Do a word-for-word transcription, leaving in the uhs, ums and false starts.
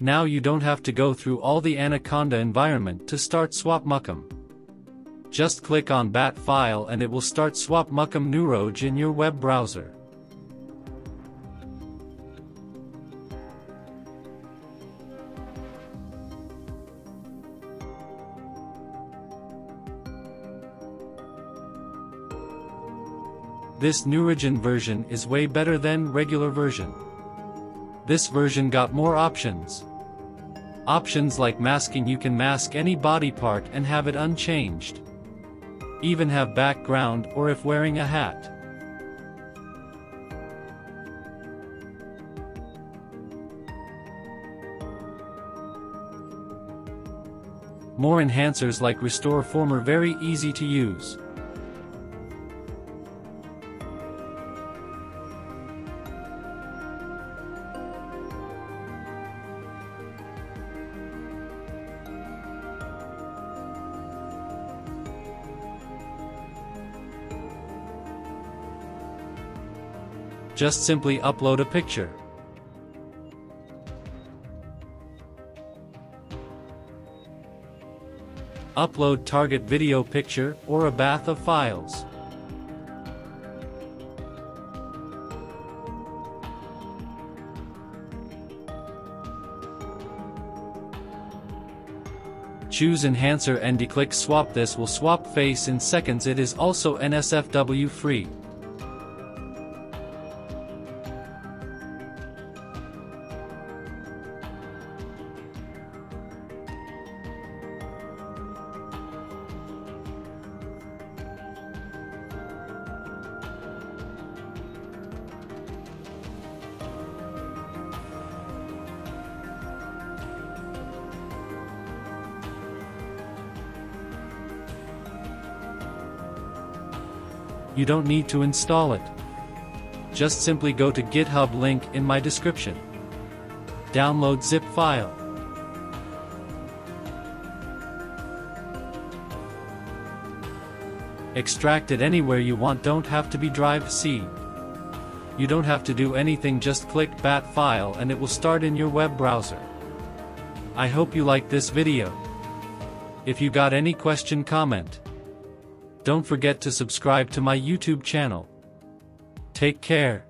now you don't have to go through all the Anaconda environment to start Swap-Mukham. Just click on Bat File and it will start Swap-Mukham-Neurogen in your web browser. This Neurogen version is way better than regular version. This version got more options. Options like masking, you can mask any body part and have it unchanged. Even have background or if wearing a hat. More enhancers like Restore Former, very easy to use. Just simply upload a picture. Upload target video picture or a bath of files. Choose enhancer and declick swap. This will swap face in seconds. It is also N S F W free. You don't need to install it. Just simply go to GitHub link in my description. Download zip file. Extract it anywhere you want. Don't have to be drive C. You don't have to do anything. Just click bat file and it will start in your web browser. I hope you like this video. If you got any question, comment. Don't forget to subscribe to my YouTube channel. Take care.